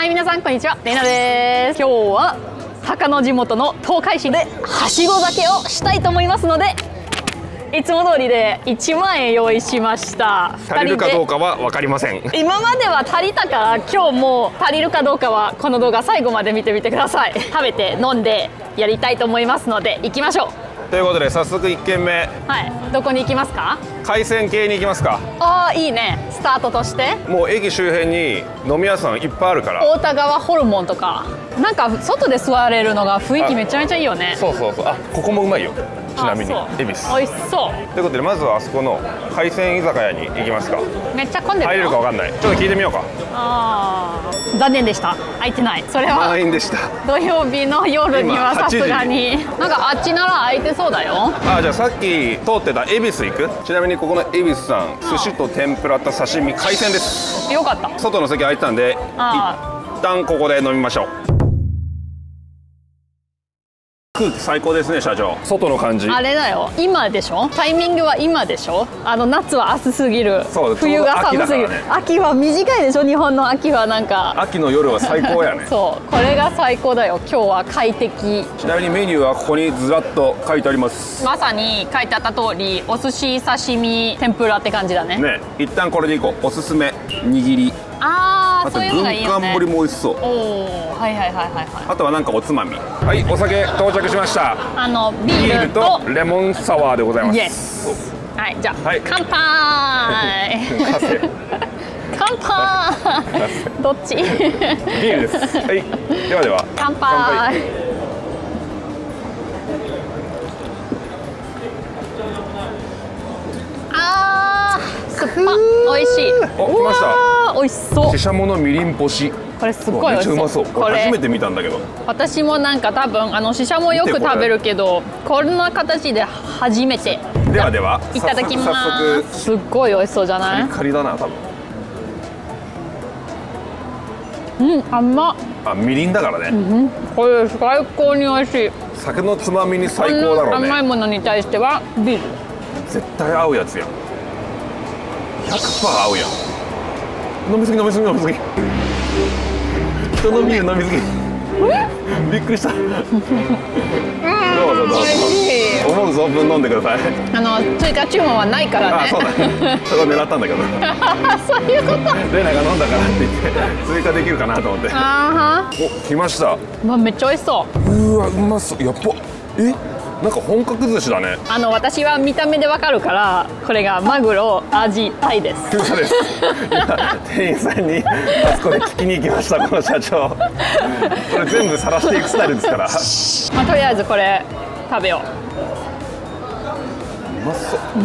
はい、皆さんこんにちは、れいなです。今日は坂の地元の東海市ではしご酒をしたいと思いますので、いつも通りで1万円用意しました。足りるかどうかは分かりません。今までは足りたから、今日も足りるかどうかはこの動画最後まで見てみてください。食べて飲んでやりたいと思いますので、行きましょう。ということで早速1軒目、はい、どこに行きますか？海鮮系に行きますか。ああ、いいね。スタートとしてもう駅周辺に飲み屋さんいっぱいあるから、太田川ホルモンとか、なんか外で座れるのが雰囲気めちゃめちゃいいよね。そうそうそう。あ、ここもうまいよ。ちなみに恵比寿美味しそう。ということでまずはあそこの海鮮居酒屋に行きますか。めっちゃ混んでるの。入れるかわかんない。ちょっと聞いてみようか。ああ、残念でした。空いてない。それは満員でした。土曜日の夜にはさすがになんかあっちなら空いてそうだよ。ああ、じゃあさっき通ってた恵比寿行く。ちなみにここの恵比寿さん、寿司と天ぷらと刺身、海鮮です。よかった。外の席空いてたんで一旦ここで飲みましょう。空気最高ですね、社長。外の感じ。あれだよ、今でしょ。タイミングは今でしょ。夏は暑すぎる、冬が寒すぎる、ね、秋は短いでしょ。日本の秋はなんか、秋の夜は最高やね。そう、これが最高だよ。今日は快適。ちなみにメニューはここにずらっと書いてあります。まさに書いてあった通り、お寿司、刺身、天ぷらって感じだね。ね、一旦これでいこう。おすすめ握り。あと軍艦盛りも美味しそう。はいはいはいはいはい。あとはなんかおつまみ。はい、お酒到着しました。ビールとレモンサワーでございます。はい、じゃあ、はい、乾杯。乾杯。どっち？ビールです。はい、ではでは乾杯。あー、酸っぱ。美味しい。お、来ました。美味しそう。ししゃものみりん干し。これすごい美味しそう。めっちゃうまそう。これ初めて見たんだけど。私もなんか多分ししゃもよく食べるけど、こんな形で初めて。ではでは、いただきます。すっごい美味しそうじゃない？カリカリだな、多分。うん、甘っ。あ、みりんだからね。うん、これ最高に美味しい。酒のつまみに最高だろうね。甘いものに対してはビール。絶対合うやつやん。100%合うやん。飲みすぎ飲みすぎ飲みすぎ。人のビール飲みすぎ。びっくりした。どうぞどうぞ。思う存分飲んでください。追加注文はないからね。あ、そうだね。それを狙ったんだけど。そういうこと。レナが飲んだからって言って追加できるかなと思って。あー、お、来ました。まあ、めっちゃ美味しそう。うわ、うまそう。やっぱ、え？なんか本格寿司だね。私は見た目でわかるから、これがマグロ、アジ、タイです。そうです。店員さんにあそこで聞きに行きました。この社長、これ全部晒していくスタイルですから。とりあえずこれ食べよう。うまそう。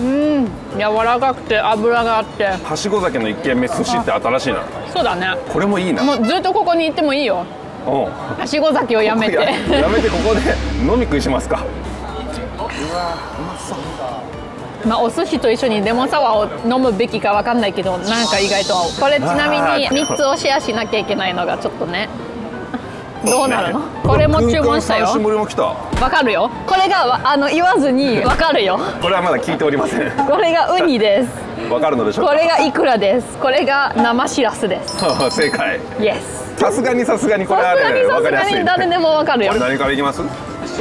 うん、柔らかくて脂があって。はしご酒の一軒目、寿司って新しいな。そうだね。これもいいな。もうずっとここに行ってもいいよ。はしご酒をやめて。やめて、ここで飲み食いしますか。うわ、うまそう。まあ、お寿司と一緒にレモンサワーを飲むべきかわかんないけど、なんか意外と合う。これちなみに3つをシェアしなきゃいけないのがちょっとね。どうなるの？これも注文したよ。わかるよ。これが言わずにわかるよ。これはまだ聞いておりません。これがウニです。わかるのでしょうか。これがイクラです。これが生シラスです。正解。イエス。さすがにこれあれわかりやすいね。誰でもわかるよ。これ何からいきます？し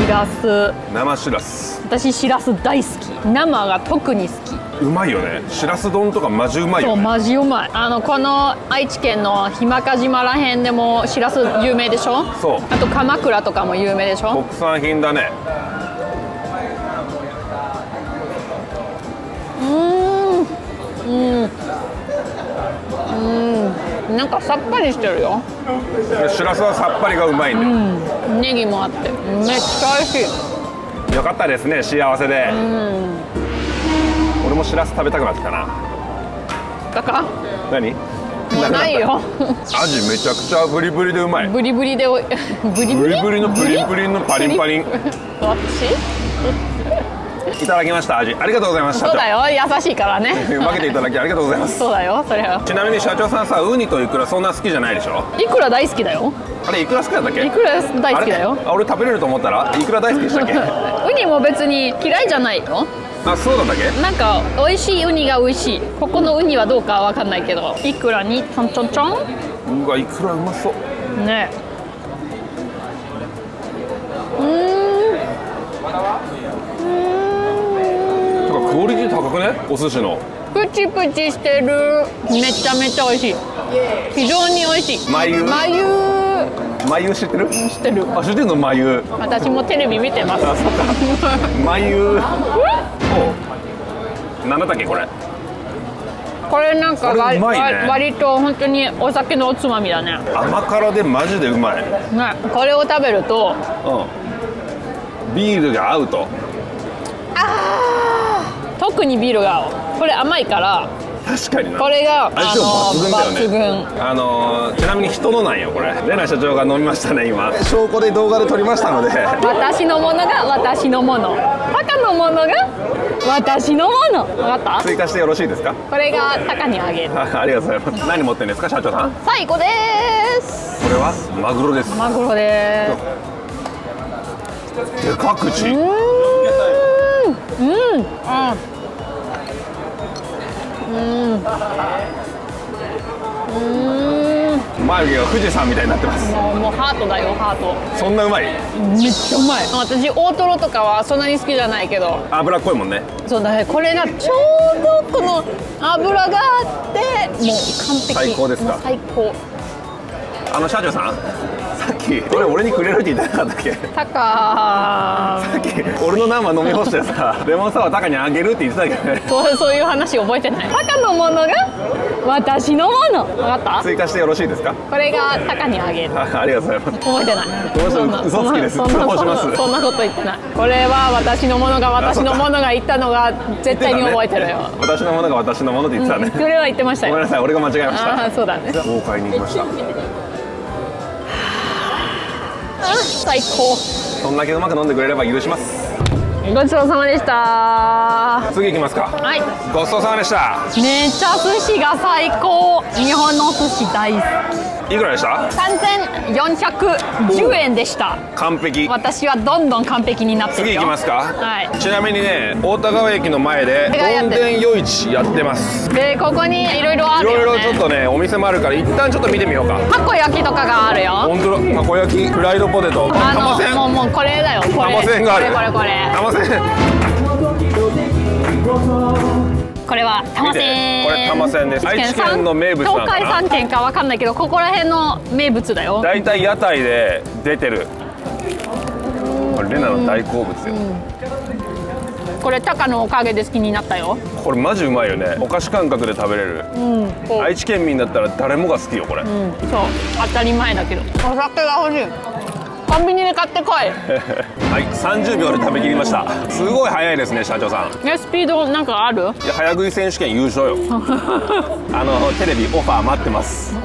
らす。生しらす。私しらす大好き。生が特に好き。うまいよね。しらす丼とかマジうまいよね。そう、マジうまい。この愛知県の日間賀島らへんでもしらす有名でしょ。そう。あと鎌倉とかも有名でしょ。国産品だね。なんかさっぱりしてるよ。しらすはさっぱりがうまいね。ネギもあってめっちゃ美味しい。よかったですね、幸せで。俺もしらす食べたくなってきたな。だから何もうないよ。アジめちゃくちゃブリブリでうまい。ブリブリでおいブリブリのプリンプリンのパリンパリン。どっち？いただきました味、ありがとうございました。そうだよ、優しいからね。分けていただきありがとうございます。そうだよ、それは。ちなみに社長さんさ、ウニとイクラそんな好きじゃないでしょ？イクラ大好きだよ。あれイクラ好きだったっけ？イクラ大好きだよ。俺食べれると思ったらイクラ大好きでしたっけ？ウニも別に嫌いじゃないの？あ、そうだったっけ？なんか美味しいウニが美味しい。ここのウニはどうかわかんないけど、イクラにちょんちょんちょん。うわ、イクラうまそう。ね。クオリティ高くね、お寿司の。プチプチしてる。めちゃめちゃ美味しい。非常に美味しい。まゆ知ってる？知ってる。あ、知ってるの、まゆ。私もテレビ見てます。まゆ。なんだったっけこれ。これなんか割と本当にお酒のおつまみだね。甘辛でマジでうまい。ね、これを食べると、ビールが合うと。特にビールが合う。これ甘いから。確かにな。これが抜群だよね。ちなみに人のなんよこれ。レナ社長が飲みましたね今。証拠で動画で撮りましたので。私のものが私のもの。タカのものが私のもの。わかった？追加してよろしいですか？これがタカにあげる。ありがとうございます。何持ってんですか社長さん？最高です。これはマグロです。マグロです。でか口。眉毛が富士山みたいになってます。もうハートだよ、ハート。そんなうまい？めっちゃうまい。私大トロとかはそんなに好きじゃないけど、脂っこいもんね。そうだね。これがちょうどこの脂があってもう完璧。最高ですか？最高。社長さん、さっき俺にくれるって言ってなかったっけ？タカー、さっき俺の生飲み干してさ、レモンサワータカにあげるって言ってたけどね。そういう話覚えてない。タカのものが私のもの。分かった？追加してよろしいですか？これがタカにあげる。ありがとうございます。覚えてない。嘘つきです。そんなこと言ってない。これは私のものが私のものが言ったのが絶対に覚えてるよ。私のものが私のものって言ってたね。それは言ってましたよ。ごめんなさい、俺が間違えました。そうだね。豪快に行きました。最高。そんだけうまく飲んでくれれば許します。ごちそうさまでした。次行きますか。はい、ごちそうさまでした。めっちゃ寿司が最高。日本の寿司大好き。いくらでした？3410円でした。完璧。私はどんどん完璧になってるよ。次行きますか。はい、ちなみにね、大田川駅の前でどんでん夜市やってます。で、ここにいろいろあるよね。いろいろちょっとね、お店もあるから一旦ちょっと見てみようか。たこ焼きとかがあるよ。本当だ、たこ焼き、フライドポテト、玉せん。もうこれだよ、これ。玉せんがある。これは玉せん。これ玉せんです。愛知県の名物なのかな、東海3県かわかんないけど、ここら辺の名物だよ。だいたい屋台で出てる。これレナの大好物よ。これタカのおかげで好きになったよ。これマジうまいよね。お菓子感覚で食べれる。愛知県民だったら誰もが好きよこれ。そう、当たり前だけど。お酒が欲しい。コンビニで買ってこい。はい、30秒で食べきりました。すごい早いですね社長さん。スピードなんかある？いや、早食い選手権優勝よ。テレビオファー待ってます。そう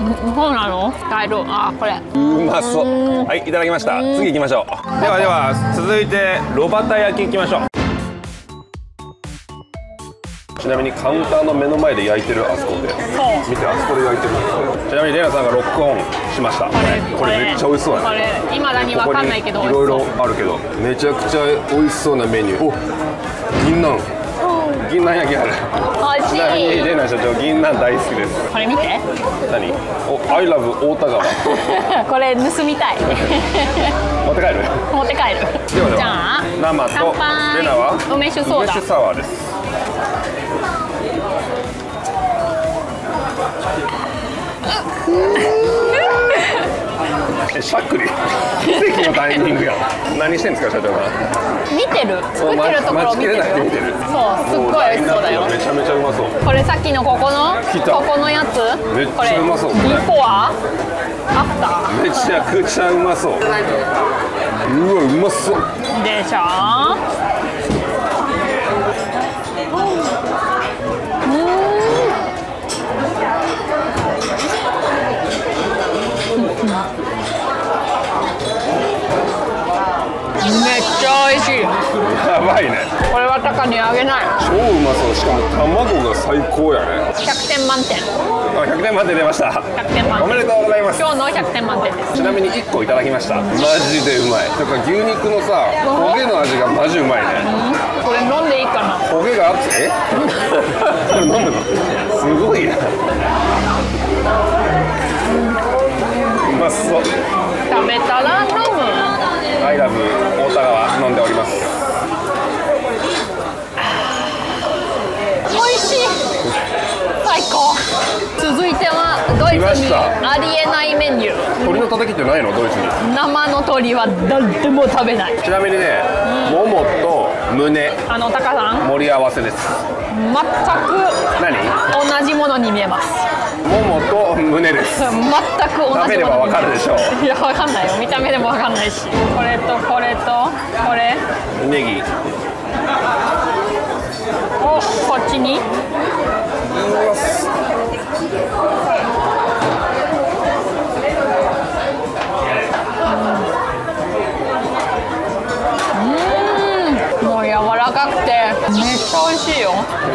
なの？帰ろう。あ、これうまそう。はい、いただきました。次行きましょう。ではでは続いて炉端焼き行きましょう。ちなみにカウンターの目の前で焼いてる、あそこで見て、あそこで焼いてる。ちなみにレナさんがロックオンしました。これめっちゃ美味しそうだね。これいまだに分かんないけど、いろいろあるけどめちゃくちゃ美味しそうなメニュー。お、銀杏焼きある。ちなみにレナ社長、銀杏大好きです。これ見て。何？お、アイラブ大田川。これ盗みたい。持って帰る？持って帰る。ではでは生とレナは梅酒ソーダ、梅酒サワーです。しゃっくり。奇跡のタイミングや。何してんですか社長が？見てる。作ってるところを見てる。そう、すっごい美味しそうだよ。めちゃめちゃうまそう。これさっきのここのやつめっちゃうまそう。これビフォアアフターめちゃくちゃうまそう。うわ、うまそうでしょ。これはタかに揚げない。超うまそう。しかも卵が最高やね。100点満点。あ、100点満点出ました。100点満点。おめでとうございます。今日の100点満点です。ちなみに1個いただきました。マジでうまい。だから牛肉のさ、焦げの味がマジうまいね。これ飲んでいいかな。焦げがあって、これ飲むのすごいな。うまそう。食べたら飲む。アイラブ大田川飲んでおります。美味しい。最高。続いてはドイツにありえないメニュー。鶏のたたきってないのドイツに。生の鶏は誰でも食べない。ちなみにね、ももと胸、タカさん盛り合わせです。全く同じものに見えます。ももと胸です。全く同じもの。食べればわかるでしょう。いや、わかんないよ。見た目でもわかんないし。これとこれとこれ、ネギをこっちに。めっちゃ美味しいよ。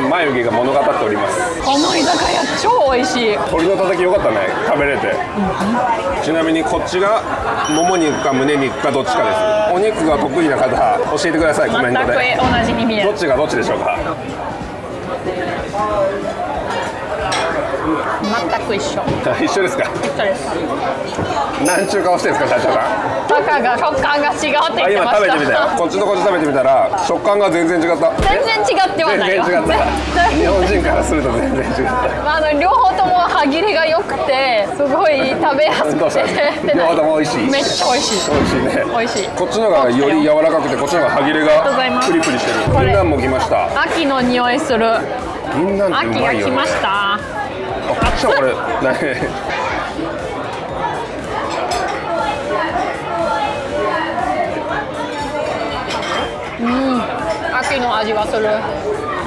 眉毛が物語っております。この居酒屋超美味しい。鶏のたたきよかったね、食べれて、うん、ちなみにこっちがもも肉か胸肉かどっちかです。お肉が得意な方教えてください、コメントで。全く同じに見える。どっちがどっちでしょうか。全く一緒。一緒ですか。一緒です。なんちゅう顔してるんですか社長さん。食感が違うって言ってました。今食べてみたよ。こっちとこっち食べてみたら食感が全然違った。全然違ってはないよ。全然違った。日本人からすると全然違った。両方とも歯切れが良くてすごい食べやすくて、両方とも美味しい。めっちゃ美味しい。美味しいね。こっちのがより柔らかくて、こっちのが歯切れがプリプリしてる。銀杏も来ました。秋の匂いする。銀杏ってうまいよね。秋が来ました。熱っ。これ秋の味はする。わ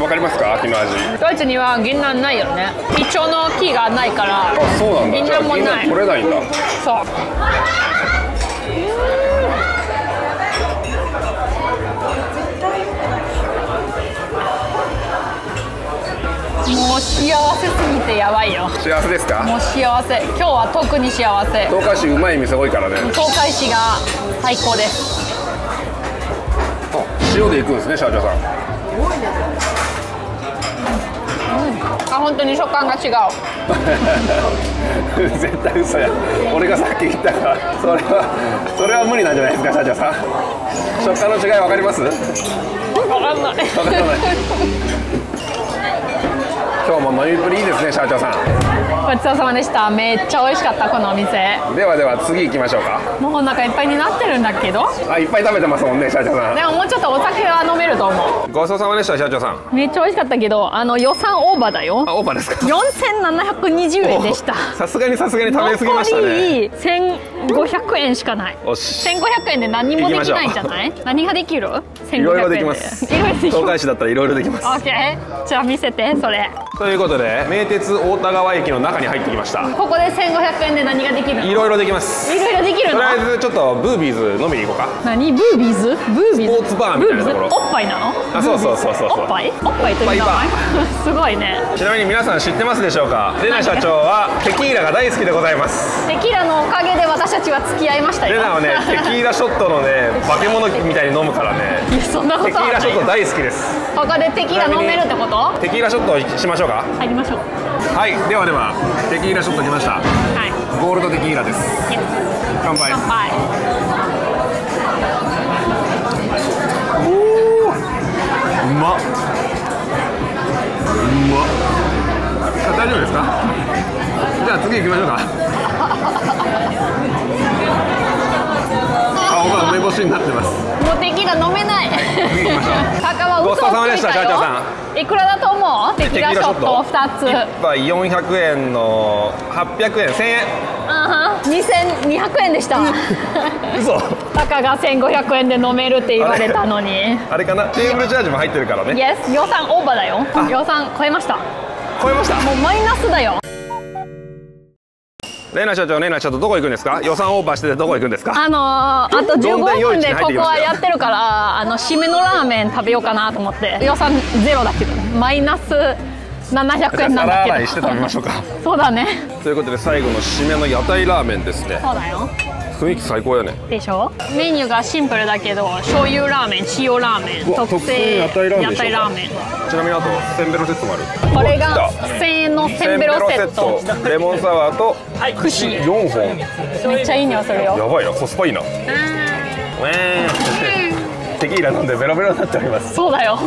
かりますか秋の味。ドイツには銀杏ないよね。イチョウの木がないから。あ、そうなんだ。銀杏もない。取れないんだ。そう。もう幸せすぎてやばいよ。幸せですか。もう幸せ。今日は特に幸せ。東海市うまい店多いからね。東海市が最高です。塩で行くんですね、社長さん。すごいね。あ、本当に食感が違う。絶対嘘や。俺がさっき言ったから、それは無理なんじゃないですか、社長さん。食感の違いわかります？わかんない。わかんない。今日も飲みっぷりいいですね、社長さん。ごちそうさまでした。めっちゃ美味しかったこのお店。ではでは次行きましょうか。もうお腹いっぱいになってるんだけど。あ、いっぱい食べてますもんね、社長さん。でももうちょっとお酒は飲めると思う。ごちそうさまでした、社長さん。めっちゃ美味しかったけど、予算オーバーだよ。あ、オーバーですか。4720円でした。さすがに食べ過ぎましたね。1500円しかない。1500円で何もできないんじゃない？何ができる？1500円で。いろいろできます。東海市だったらいろいろできます。オッケー。じゃあ見せてそれ。ということで名鉄大田川駅の中に入ってきました。ここで1500円で何ができるの？いろいろできます。いろいろできるの？とりあえずちょっとブービーズ飲みに行こうか。何ブービーズ？スポーツバーみたいなところ。おっぱいなの？あ、そう。おっぱい？おっぱいという名前。すごいね。ちなみに皆さん知ってますでしょうか？レナ社長はテキーラが大好きでございます。テキーラのおかげで私たちは付き合いましたよ。レナはね、テキーラショットのね、化け物みたいに飲むからね。そんなことない。テキーラショット大好きです。ここでテキーラ飲めるってこと？テキーラショットしましょうか。入りましょう。はい、ではではテキーラショット来ました。はい。ゴールドテキーラです。乾杯。乾杯。おお、うまっ。うまっ。大丈夫ですか？じゃあ次行きましょうか。梅干しになってます。もうテキーラ飲めない。タカは嘘をついたよ。ごちそうさまでした、社長さん。いくらだと思う？テキーラショット2つ。1杯400円の800円、1000円。あは、2200円でした。嘘。タカが1500円で飲めるって言われたのに。あれかな？テーブルチャージも入ってるからね。イエス。予算オーバーだよ。予算超えました。もうマイナスだよ。レイナ社長、どこ行くんですか？予算オーバーしててどこ行くんですか？あと15分でここはやってるから締めのラーメン食べようかなと思って。予算ゼロだけどマイナス700円なんだけど、皿洗いして食べましょうか。そうだね。ということで最後の締めの屋台ラーメンですね。そうだよ。雰囲気最高やね。でしょ。メニューがシンプルだけど、醤油ラーメン、塩ラーメン、特製屋台ラーメン。ちなみにあとせんべろセットもある。これが1000円のせんべろセット。レモンサワーと串4本。めっちゃいい匂いするよ。やばいな、コスパいいな。テキーラ飲んでベロベロになっております。そうだよ。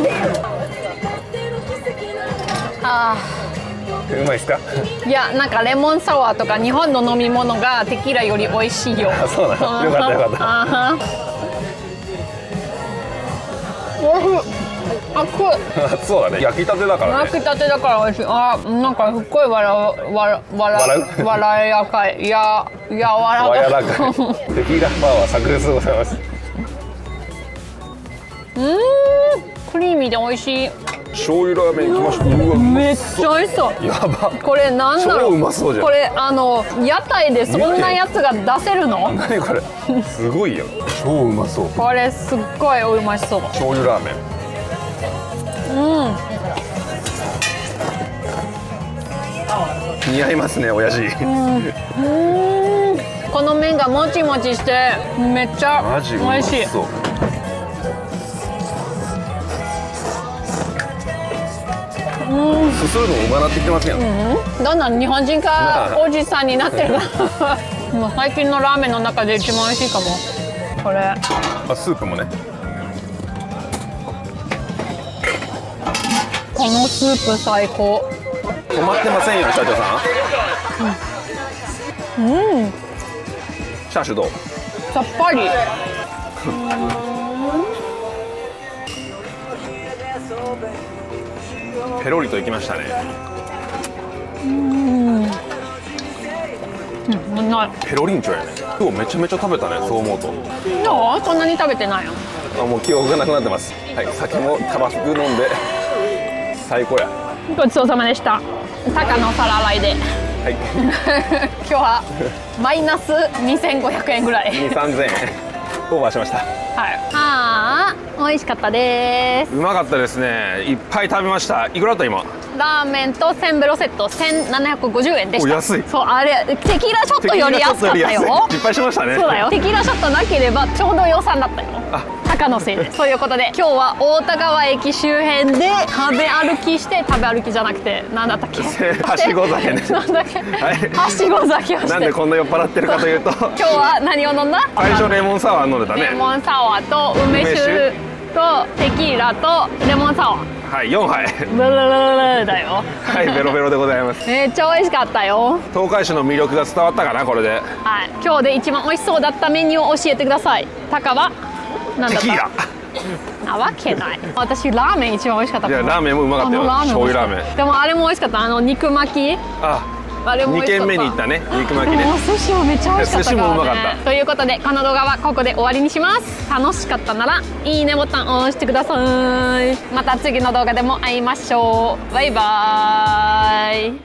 ああ、うまいですか？いや、なんかレモンサワーとか日本の飲み物がテキーラより美味しいよ。あ、そうなの。よかったよかった。熱い。そうだね、焼きたてだからね。焼きたてだから美味しい。あ、なんかすっごい笑いやかい。いや、柔らかい。テキーラパワー炸裂でございます。クリーミーで美味しい。醤油ラーメンいきましょう。めっちゃ美味しそう。やば。これなんだろう。超うまそうじゃん。これ屋台でそんなやつが出せるの？何これ。すごいよ。超うまそう。これすっごいうましそう。醤油ラーメン。似合いますね、親父。この麺がもちもちしてめっちゃ美味しい。すするのうまなってきてますやん。どんどん日本人かおじさんになってるからもう最近のラーメンの中で一番美味しいかもこれ。あ、スープもね。このスープ最高。止まってませんよね、社長さん。チャーシューどう？さっぱり。ペロリといきましたね。ペロリンチョやね。今日めちゃめちゃ食べたね、そう思うと。どう？そんなに食べてないの？あ、もう記憶がなくなってます。はい、酒もタバスク飲んで最高や。ごちそうさまでした。タカの皿洗いで。はい。今日はマイナス2500円ぐらい。2、3000円。オーバーしました。はい。ああ、美味しかったです。うまかったですね。いっぱい食べました。いくらだった今？ラーメンとせんべろセット1750円でした。お安い。そう、あれテキーラショットより安かったよ。失敗しましたね。そうだよ。テキーラショットなければちょうど予算だったよ。高のせいで。ということで今日は大田川駅周辺で食べ歩きじゃなくてなんだったっけ？はしご酒ね。なんだっけ？はしご酒をして。なんでこんな酔っ払ってるかというと。今日は何を飲んだ？最初レモンサワー飲んでたね。レモンサワーと梅酒とテキーラとレモンサワー。はい、4杯。ブルルルルだよ。はい、ベロベロでございます。めっちゃ美味しかったよ。東海市の魅力が伝わったかな、これで。はい、今日で一番美味しそうだったメニューを教えてください。タカはなんだった？テキーラ。なわけない。私ラーメン一番美味しかった。いや、ラーメンもうまかったよ。醤油ラーメン。でもあれも美味しかった。肉巻き。あれも2軒目に行ったね、肉巻きね。お寿司はめっちゃ美味しかったからね。寿司もうまかった。ということでこの動画はここで終わりにします。楽しかったならいいねボタンを押してください。また次の動画でも会いましょう。バイバーイ。